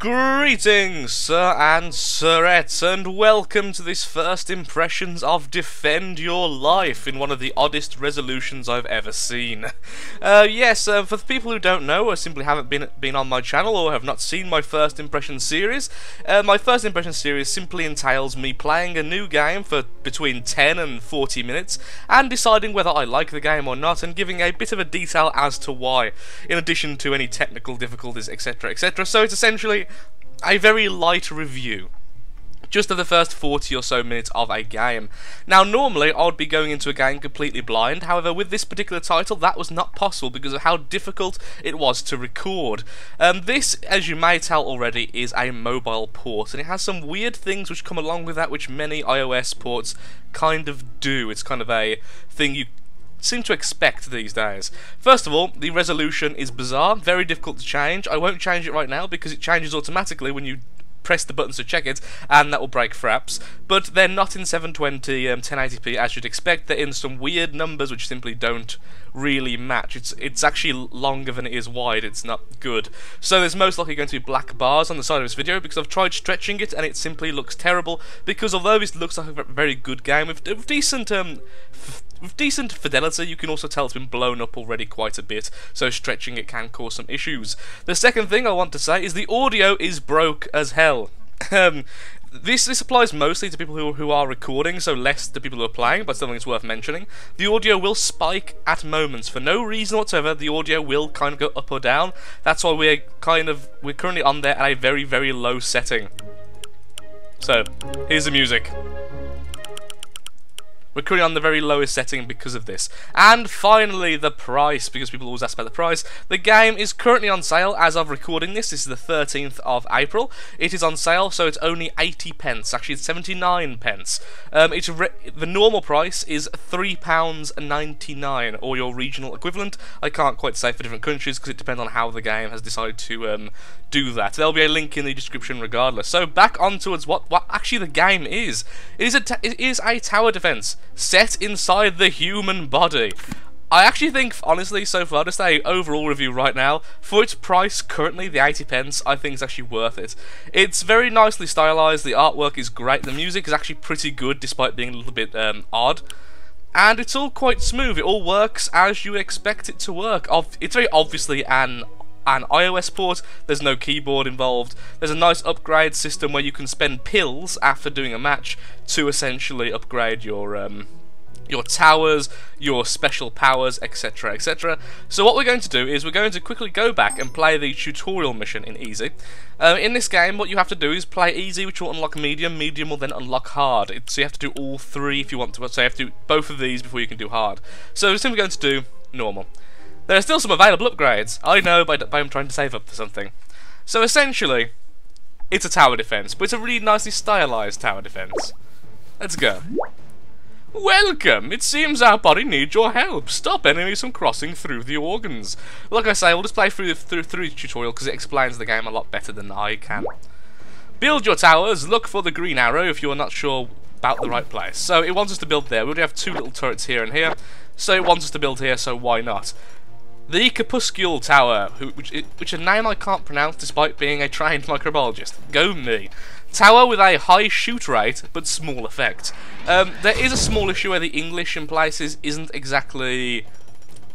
Greetings, sir and sirettes, and welcome to this first impressions of Defend Your Life in one of the oddest resolutions I've ever seen. For the people who don't know or simply haven't been on my channel or have not seen my first impression series, my first impression series simply entails me playing a new game for between 10 and 40 minutes and deciding whether I like the game or not and giving a bit of a detail as to why, in addition to any technical difficulties, etc, etc. So it's essentially a very light review, just of the first 40 or so minutes of a game. Now normally I would be going into a game completely blind, however with this particular title that was not possible because of how difficult it was to record. This, as you may tell already, is a mobile port, and it has some weird things which come along with that which many iOS ports kind of do. It's kind of a thing you seem to expect these days. First of all, the resolution is bizarre, very difficult to change. I won't change it right now because it changes automatically when you press the buttons to check it, and that will break fraps. But they're not in 720 1080p as you'd expect. They're in some weird numbers which simply don't really match. It's actually longer than it is wide. It's not good. So there's most likely going to be black bars on the side of this video because I've tried stretching it and it simply looks terrible, because although this looks like a very good game with decent With decent fidelity, you can also tell it's been blown up already quite a bit, so stretching it can cause some issues. The second thing I want to say is the audio is broke as hell. This applies mostly to people who are recording, so less to people who are playing, but something that's worth mentioning. The audio will spike at moments. For no reason whatsoever, the audio will kind of go up or down. That's why we're currently on there at a very, very low setting. So, here's the music. We're currently on the very lowest setting because of this. And finally, the price, because people always ask about the price. The game is currently on sale as of recording this. This is the 13th of April. It is on sale, so it's only 80 pence. Actually, it's 79 pence. The normal price is £3.99, or your regional equivalent. I can't quite say for different countries, because it depends on how the game has decided to do that. There'll be a link in the description regardless. So back on towards what actually the game is. It is a tower defense set inside the human body. I actually think, honestly, so far, just a overall review right now, for its price currently, the 80 pence, I think is actually worth it. It's very nicely stylized, the artwork is great, the music is actually pretty good despite being a little bit odd. And it's all quite smooth, it all works as you expect it to work. It's very obviously an iOS port, there's no keyboard involved. There's a nice upgrade system where you can spend pills after doing a match to essentially upgrade your towers, your special powers, etc, etc. So what we're going to do is we're going to quickly go back and play the tutorial mission in easy. In this game, what you have to do is play easy, which will unlock medium. Medium will then unlock hard. So you have to do all three if you want to. So you have to do both of these before you can do hard. So we're simply going to do normal. There are still some available upgrades, I know, but I'm trying to save up for something. So essentially, it's a tower defense, but it's a really nicely stylized tower defense. Let's go. Welcome! It seems our body needs your help. Stop enemies from crossing through the organs. Like I say, we'll just play through the tutorial because it explains the game a lot better than I can. Build your towers, look for the green arrow if you are not sure about the right place. So it wants us to build there. We already have two little turrets here and here, so it wants us to build here, so why not? The Capuscule Tower, which a name I can't pronounce despite being a trained microbiologist. Go me. Tower with a high shoot rate, but small effect. There is a small issue where the English in places isn't exactly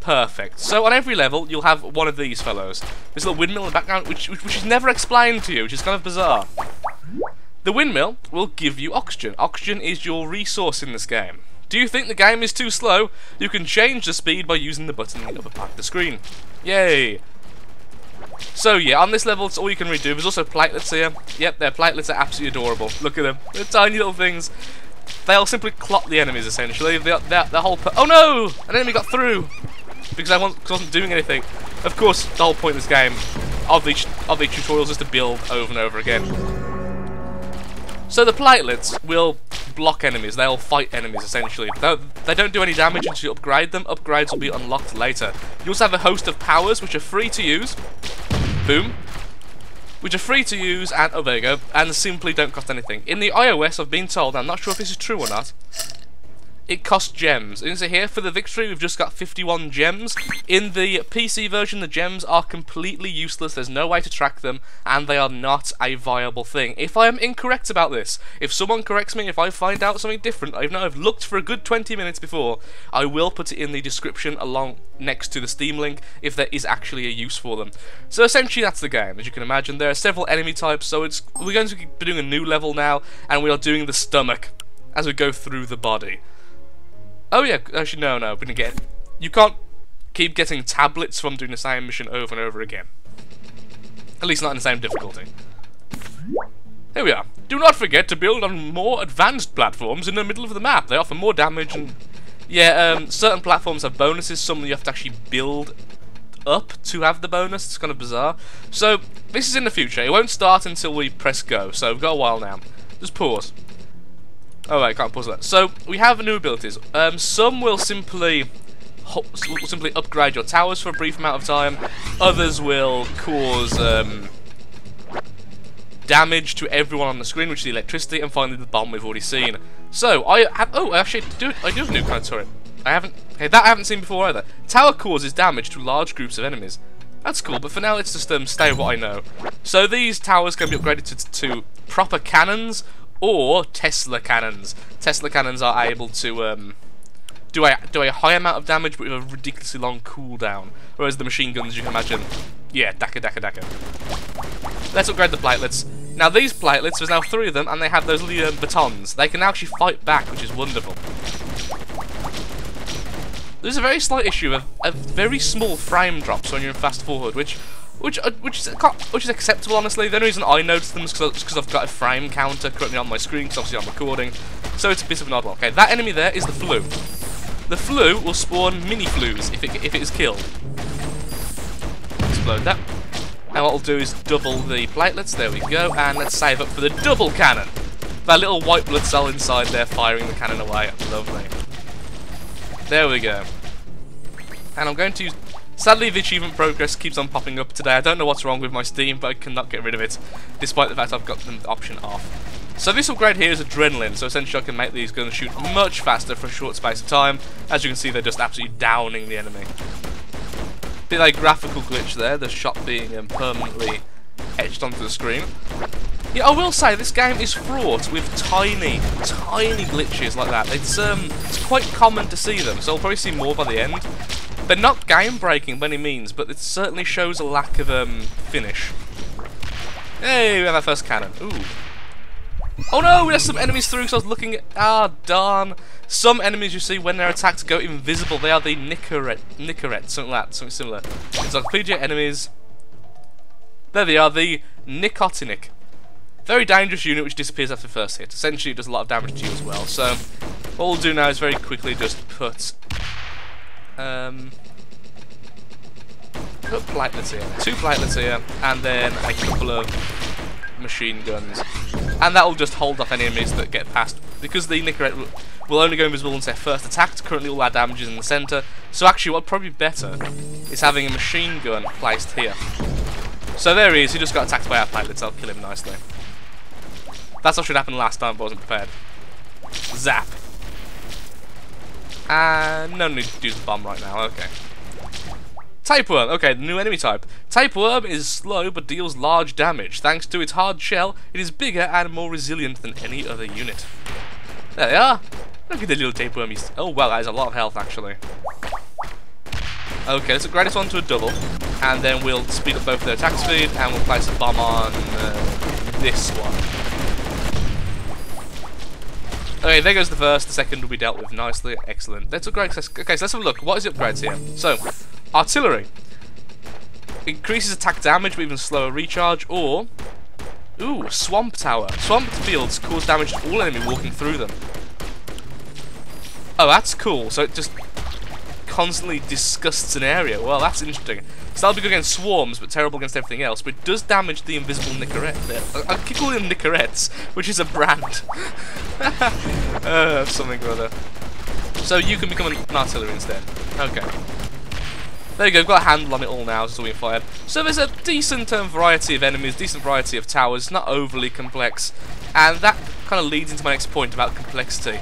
perfect. So on every level, you'll have one of these fellows. This little windmill in the background, which is never explained to you, which is kind of bizarre. The windmill will give you oxygen. Oxygen is your resource in this game. Do you think the game is too slow? You can change the speed by using the button in the upper part of the screen. Yay! So yeah, on this level, it's all you can really do. There's also platelets here. Yep, their platelets are absolutely adorable. Look at them. They're tiny little things. They'll simply clot the enemies, essentially. The whole... Oh no! An enemy got through! Because I wasn't doing anything. Of course, the whole point of this game, of the tutorials, is to build over and over again. So the platelets will... block enemies, they'll fight enemies essentially. They don't do any damage until you upgrade them. Upgrades will be unlocked later. You also have a host of powers which are free to use. Boom. Which are free to use and oh there you go. And simply don't cost anything. In the iOS I've been told, I'm not sure if this is true or not, it costs gems. And so here for the victory we've just got 51 gems. In the PC version the gems are completely useless, there's no way to track them, and they are not a viable thing. If I am incorrect about this, if someone corrects me, if I find out something different, even though I've looked for a good 20 minutes before, I will put it in the description along next to the Steam link if there is actually a use for them. So essentially that's the game. As you can imagine there are several enemy types, so we're going to be doing a new level now, and we are doing the stomach as we go through the body. Oh yeah, actually no, we're gonna get it. You can't keep getting tablets from doing the same mission over and over again. At least not in the same difficulty. Here we are. Do not forget to build on more advanced platforms in the middle of the map. They offer more damage and... yeah, certain platforms have bonuses, some you have to actually build up to have the bonus. It's kind of bizarre. So, this is in the future. It won't start until we press go, so we've got a while now. Just pause. Oh, I can't pause that. So, we have new abilities. Some will simply upgrade your towers for a brief amount of time. Others will cause damage to everyone on the screen, which is the electricity, and finally the bomb we've already seen. So, I do have a new kind of turret. I haven't seen before either. Tower causes damage to large groups of enemies. That's cool, but for now let's just stay with what I know. So these towers can be upgraded to proper cannons, or Tesla cannons. Tesla cannons are able to do a high amount of damage but with a ridiculously long cooldown. Whereas the machine guns, you can imagine, yeah, daka. Let's upgrade the platelets. Now these platelets, there's now 3 of them, and they have those little batons. They can actually fight back, which is wonderful. There's a very slight issue of a very small frame drops when you're in fast forward, which is acceptable, honestly. The only reason I notice them is because I've got a frame counter currently on my screen, because obviously I'm recording, so it's a bit of an odd one. Okay, that enemy there is the flu. The flu will spawn mini flus if it is killed. Explode that. And what I'll do is double the platelets. There we go, and let's save up for the double cannon. That little white blood cell inside there firing the cannon away. Lovely. There we go. And I'm going to... sadly, the achievement progress keeps on popping up today. I don't know what's wrong with my Steam, but I cannot get rid of it, despite the fact I've got the option off. So this upgrade here is adrenaline, so essentially I can make these guns shoot much faster for a short space of time. As you can see, they're just absolutely downing the enemy. Bit like graphical glitch there, the shot being permanently etched onto the screen. Yeah, I will say this game is fraught with tiny glitches like that. It's quite common to see them, so I'll probably see more by the end. They're not game-breaking by any means, but it certainly shows a lack of finish. Hey, we have our first cannon. Ooh. Oh no, there's some enemies through, because I was looking at... ah, darn. Some enemies, you see, when they're attacked, go invisible. They are the Nicorette, something like that, something similar. It's like PJ enemies. There they are, the Nicotinic. Very dangerous unit which disappears after the first hit. Essentially, it does a lot of damage to you as well. So, what we'll do now is very quickly just put platelets here, 2 platelets here, and then a couple of machine guns, and that will just hold off any enemies that get past, because the Nicorette will only go invisible once they're first attacked. Currently all our damage is in the centre, so actually what'd probably be better is having a machine gun placed here. So there he is, he just got attacked by our platelets. I'll kill him nicely. That's what should happen last time, but I wasn't prepared. Zap. And no need to do the bomb right now, okay. Typeworm, okay, the new enemy type. Typeworm is slow but deals large damage. Thanks to its hard shell, it is bigger and more resilient than any other unit. There they are. Look at the little tapewormies. Oh wow, that is a lot of health actually. Okay, let's upgrade this one to a double, and then we'll speed up both their attack speed, and we'll place a bomb on this one. Okay, there goes the first. The second will be dealt with nicely. Excellent. Let's upgrade. Okay, so let's have a look. What is the upgrades here? So, artillery. Increases attack damage with even slower recharge, or... ooh, swamp tower. Swamp fields cause damage to all enemy walking through them. Oh, that's cool. So it just constantly disgusts an area. Well, that's interesting. So that'll be good against swarms, but terrible against everything else. But it does damage the invisible Nicorette. I keep calling them Nicorettes, which is a brand. Something or other. So you can become an artillery instead. Okay. There you go, we've got a handle on it all now, so we're fired. So there's a decent variety of enemies, decent variety of towers, not overly complex. And that kind of leads into my next point about complexity.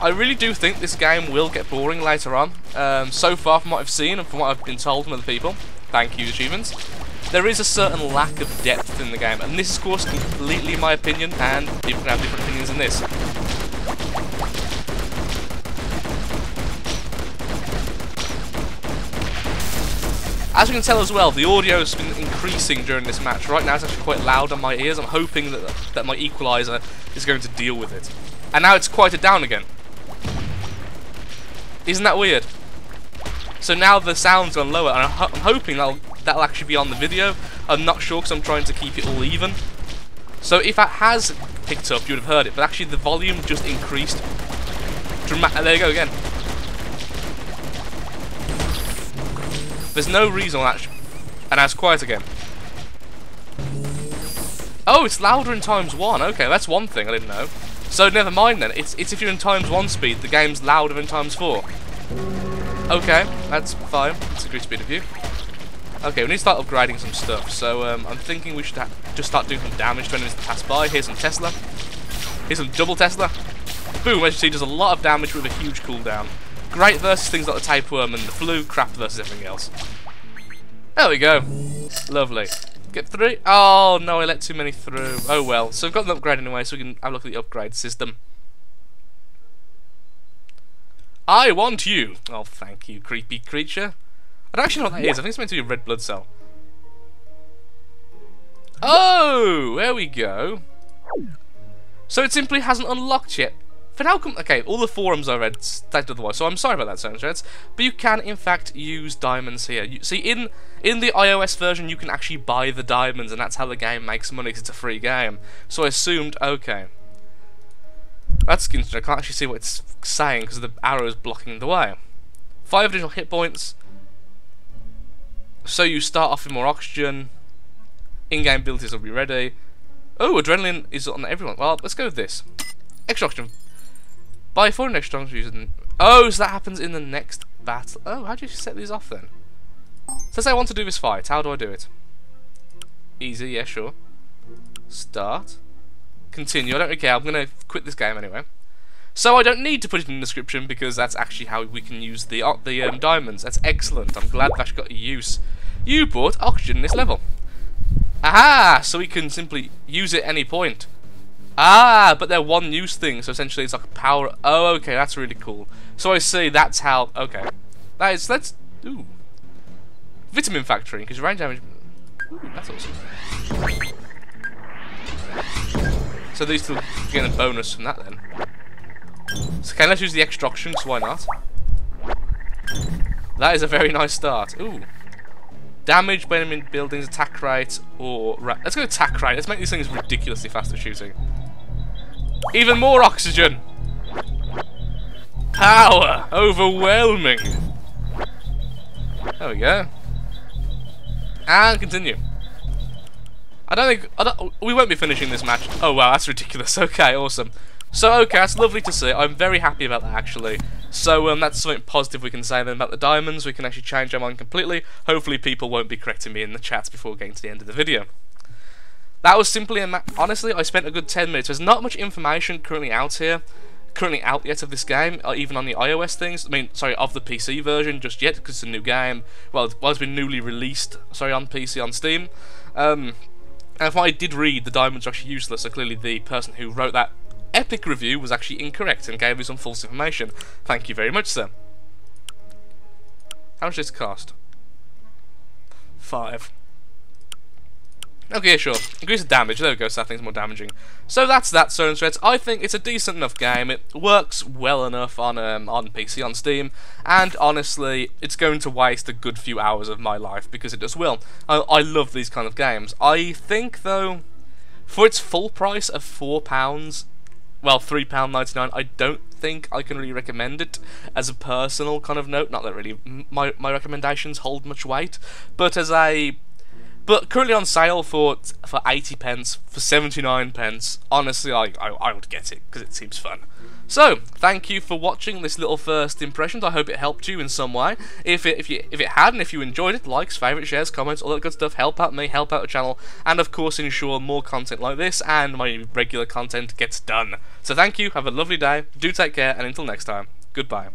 I really do think this game will get boring later on. So far from what I've seen and from what I've been told from other people, thank you achievements, there is a certain lack of depth in the game, and this is of course completely my opinion, and people can have different opinions in this. As you can tell as well, the audio has been increasing during this match. Right now it's actually quite loud on my ears. I'm hoping that my equaliser is going to deal with it. And now it's quieted down again. Isn't that weird? So now the sound's gone lower, and I'm hoping that'll actually be on the video. I'm not sure because I'm trying to keep it all even. So if that has picked up, you would have heard it, but actually the volume just increased. There you go again. There's no reason actually, and now it's quiet again. Oh, it's louder in times 1. Okay, that's one thing I didn't know. So never mind then. It's if you're in times 1 speed, the game's louder than times 4. Okay, that's fine. It's a good speed of view. Okay, we need to start upgrading some stuff. So I'm thinking we should just start doing some damage to enemies that pass by. Here's some Tesla. Here's some double Tesla. Boom! As you see, does a lot of damage with a huge cooldown. Great versus things like the Typeworm and the flu, crap versus everything else. There we go. Lovely. Get 3. Oh no, I let too many through. Oh well. So I've got an upgrade anyway, so we can have a look at the upgrade system. I want you. Oh, thank you, creepy creature. I don't actually know what that is. I think it's meant to be a red blood cell. Oh, there we go. So it simply hasn't unlocked yet. But how come? Okay, all the forums I read stated otherwise, so I'm sorry about that, Soundsheds. But you can, in fact, use diamonds here. You see, in the iOS version, you can actually buy the diamonds, and that's how the game makes money, because it's a free game. So I assumed, okay. That's interesting. I can't actually see what it's saying, because the arrow is blocking the way. 5 additional hit points. So you start off with more oxygen. In-game abilities will be ready. Oh, adrenaline is on everyone. Well, let's go with this. Extra oxygen. By 4 next strong using. Oh, so that happens in the next battle. Oh, how do you set these off then? Says I want to do this fight. How do I do it? Easy, yeah, sure. Start. Continue. I don't really care. I'm going to quit this game anyway. So I don't need to put it in the description because that's actually how we can use the diamonds. That's excellent. I'm glad that's got a use. You bought oxygen this level. Aha! So we can simply use it at any point. Ah, but they're one use thing, so essentially it's like a power. Oh, okay, that's really cool. So I see that's how. Okay, that is. Let's. Ooh, vitamin factory because range damage. Ooh, that's awesome. So these two get a bonus from that then. So okay, let's use the extra oxygen. So why not? That is a very nice start. Ooh, damage by enemy buildings, attack rate, or let's go attack rate. Let's make these things ridiculously fast at shooting. Even more oxygen! Power! Overwhelming! There we go. And continue. We won't be finishing this match. Oh wow, that's ridiculous. Okay, awesome. So okay, that's lovely to see. I'm very happy about that actually. So that's something positive we can say then about the diamonds. We can actually change our mind completely. Hopefully people won't be correcting me in the chats before getting to the end of the video. That was simply a match. Honestly, I spent a good 10 minutes. There's not much information currently out yet of this game, even on the iOS things. I mean, sorry, of the PC version just yet, because it's a new game. Well, it's been newly released, sorry, on PC, on Steam. And from what I did read, the diamonds are actually useless, so clearly the person who wrote that epic review was actually incorrect and gave you some false information. Thank you very much, sir. How much does this cost? 5. Okay, sure. Increase the damage. There we go, so that thing's more damaging. So that's that, Soundsheds. I think it's a decent enough game. It works well enough on PC, on Steam, and honestly, it's going to waste a good few hours of my life because it just will. I love these kind of games. I think, though, for its full price of £4, well, £3.99, I don't think I can really recommend it as a personal kind of note. Not that really my recommendations hold much weight, but currently on sale for 80p, for 79p. Honestly, I would get it because it seems fun. So, thank you for watching this little first impressions. I hope it helped you in some way. If it had, and if you enjoyed it, likes, favourites, shares, comments, all that good stuff, help out me, help out the channel, and of course ensure more content like this and my regular content gets done. So thank you, have a lovely day, do take care, and until next time, goodbye.